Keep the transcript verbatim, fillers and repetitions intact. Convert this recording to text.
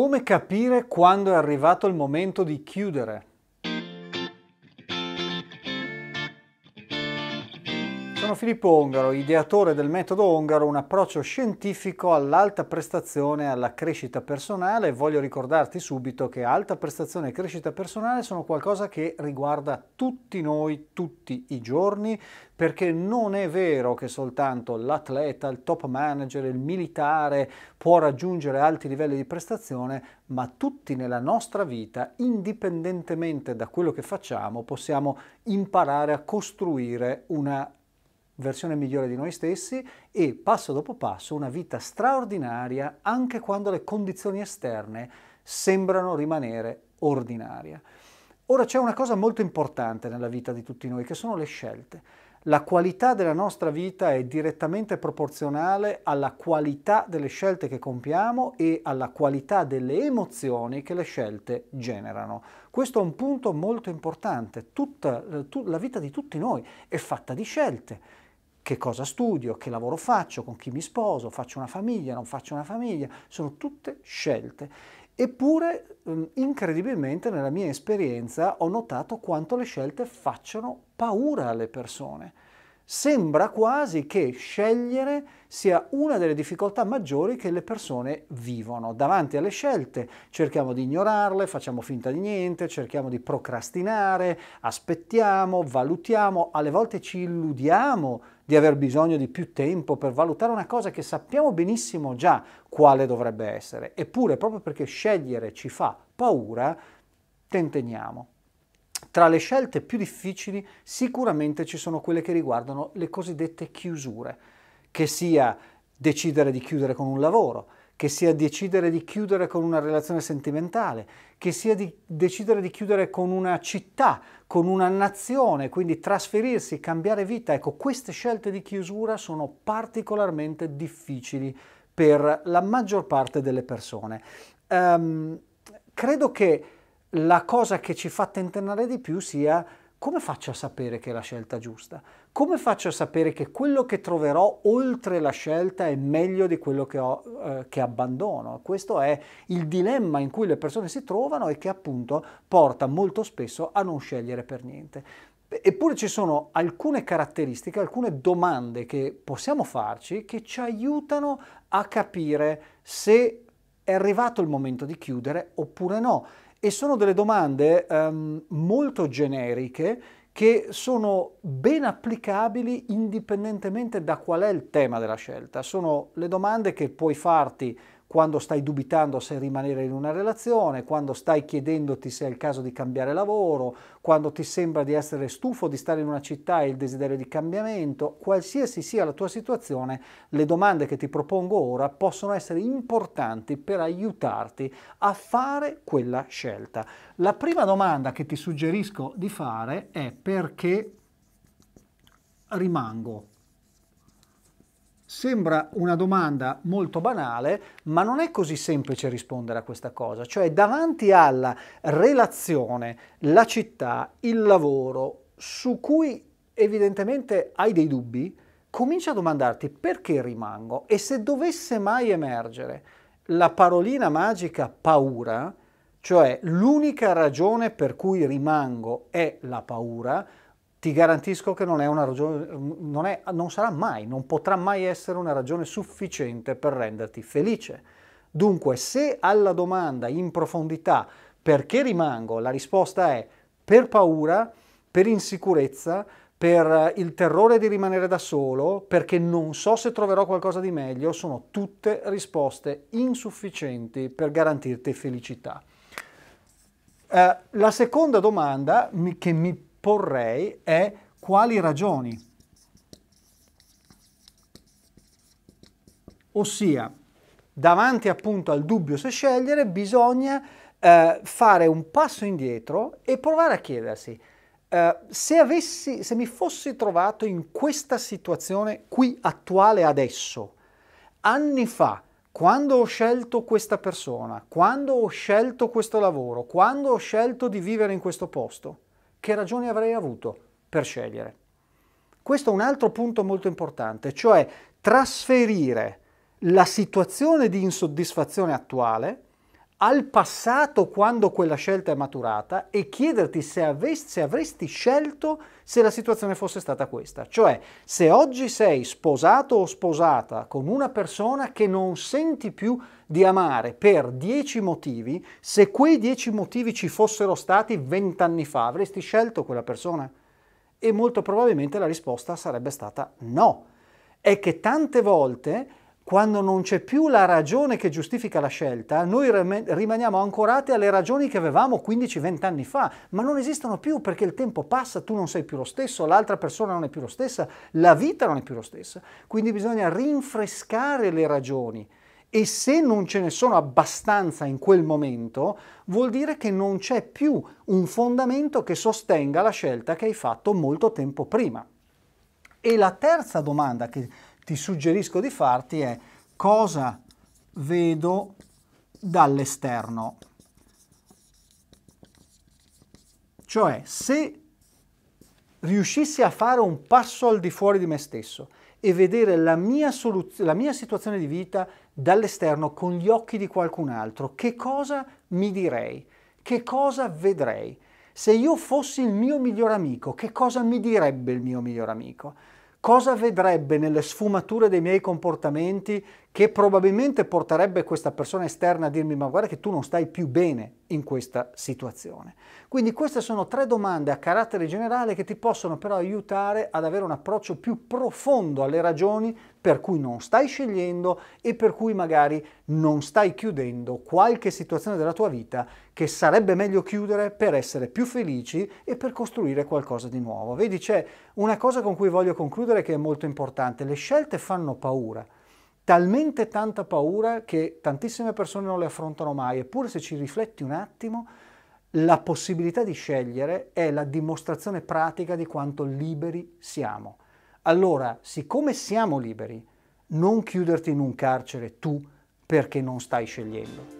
Come capire quando è arrivato il momento di chiudere? Sono Filippo Ongaro, ideatore del metodo Ongaro, un approccio scientifico all'alta prestazione e alla crescita personale, e voglio ricordarti subito che alta prestazione e crescita personale sono qualcosa che riguarda tutti noi, tutti i giorni, perché non è vero che soltanto l'atleta, il top manager, il militare può raggiungere alti livelli di prestazione, ma tutti nella nostra vita, indipendentemente da quello che facciamo, possiamo imparare a costruire una versione migliore di noi stessi e passo dopo passo una vita straordinaria anche quando le condizioni esterne sembrano rimanere ordinarie. Ora c'è una cosa molto importante nella vita di tutti noi che sono le scelte. La qualità della nostra vita è direttamente proporzionale alla qualità delle scelte che compiamo e alla qualità delle emozioni che le scelte generano. Questo è un punto molto importante. Tutta la vita di tutti noi è fatta di scelte. Che cosa studio, che lavoro faccio, con chi mi sposo, faccio una famiglia, non faccio una famiglia, sono tutte scelte. Eppure, incredibilmente, nella mia esperienza ho notato quanto le scelte facciano paura alle persone. Sembra quasi che scegliere sia una delle difficoltà maggiori che le persone vivono. Davanti alle scelte cerchiamo di ignorarle, facciamo finta di niente, cerchiamo di procrastinare, aspettiamo, valutiamo, alle volte ci illudiamo di aver bisogno di più tempo per valutare una cosa che sappiamo benissimo già quale dovrebbe essere. Eppure, proprio perché scegliere ci fa paura, tenteniamo. Tra le scelte più difficili sicuramente ci sono quelle che riguardano le cosiddette chiusure, che sia decidere di chiudere con un lavoro, che sia decidere di chiudere con una relazione sentimentale, che sia di decidere di chiudere con una città, con una nazione, quindi trasferirsi, cambiare vita. Ecco, queste scelte di chiusura sono particolarmente difficili per la maggior parte delle persone. Um, credo che la cosa che ci fa tentennare di più sia: come faccio a sapere che è la scelta giusta? Come faccio a sapere che quello che troverò oltre la scelta è meglio di quello che, ho, eh, che abbandono? Questo è il dilemma in cui le persone si trovano e che appunto porta molto spesso a non scegliere per niente. Eppure ci sono alcune caratteristiche, alcune domande che possiamo farci che ci aiutano a capire se è arrivato il momento di chiudere oppure no. E sono delle domande um, molto generiche che sono ben applicabili indipendentemente da qual è il tema della scelta. Sono le domande che puoi farti quando stai dubitando se rimanere in una relazione, quando stai chiedendoti se è il caso di cambiare lavoro, quando ti sembra di essere stufo di stare in una città e il desiderio di cambiamento. Qualsiasi sia la tua situazione, le domande che ti propongo ora possono essere importanti per aiutarti a fare quella scelta. La prima domanda che ti suggerisco di fare è: perché rimango? Sembra una domanda molto banale, ma non è così semplice rispondere a questa cosa. Cioè, davanti alla relazione, la città, il lavoro, su cui evidentemente hai dei dubbi, comincia a domandarti: perché rimango? E se dovesse mai emergere la parolina magica paura, cioè l'unica ragione per cui rimango è la paura, ti garantisco che non è una ragione, non è, non sarà mai, non potrà mai essere una ragione sufficiente per renderti felice. Dunque, se alla domanda in profondità perché rimango, la risposta è per paura, per insicurezza, per il terrore di rimanere da solo, perché non so se troverò qualcosa di meglio, sono tutte risposte insufficienti per garantirti felicità. Eh, la seconda domanda che mi porrei è: quali ragioni? Ossia, davanti appunto al dubbio se scegliere, bisogna eh, fare un passo indietro e provare a chiedersi eh, se avessi, se mi fossi trovato in questa situazione qui attuale adesso, anni fa, quando ho scelto questa persona, quando ho scelto questo lavoro, quando ho scelto di vivere in questo posto, che ragioni avrei avuto per scegliere? Questo è un altro punto molto importante, cioè trasferire la situazione di insoddisfazione attuale al passato quando quella scelta è maturata e chiederti se, avessi, se avresti scelto se la situazione fosse stata questa. Cioè, se oggi sei sposato o sposata con una persona che non senti più di amare per dieci motivi, se quei dieci motivi ci fossero stati vent'anni fa, avresti scelto quella persona? E molto probabilmente la risposta sarebbe stata no. È che tante volte, quando non c'è più la ragione che giustifica la scelta, noi rimaniamo ancorati alle ragioni che avevamo quindici venti anni fa, ma non esistono più perché il tempo passa, tu non sei più lo stesso, l'altra persona non è più lo stessa, la vita non è più lo stessa. Quindi bisogna rinfrescare le ragioni e se non ce ne sono abbastanza in quel momento, vuol dire che non c'è più un fondamento che sostenga la scelta che hai fatto molto tempo prima. E la terza domanda che ti suggerisco di farti è: cosa vedo dall'esterno? Cioè, se riuscissi a fare un passo al di fuori di me stesso e vedere la mia, la mia situazione di vita dall'esterno con gli occhi di qualcun altro, che cosa mi direi? Che cosa vedrei? Se io fossi il mio miglior amico, che cosa mi direbbe il mio miglior amico? Cosa vedrebbe nelle sfumature dei miei comportamenti che probabilmente porterebbe questa persona esterna a dirmi: ma guarda che tu non stai più bene in questa situazione. Quindi queste sono tre domande a carattere generale che ti possono però aiutare ad avere un approccio più profondo alle ragioni per cui non stai scegliendo e per cui magari non stai chiudendo qualche situazione della tua vita che sarebbe meglio chiudere per essere più felici e per costruire qualcosa di nuovo. Vedi, c'è una cosa con cui voglio concludere che è molto importante: le scelte fanno paura. Talmente tanta paura che tantissime persone non le affrontano mai, eppure se ci rifletti un attimo, la possibilità di scegliere è la dimostrazione pratica di quanto liberi siamo. Allora, siccome siamo liberi, non chiuderti in un carcere tu perché non stai scegliendo.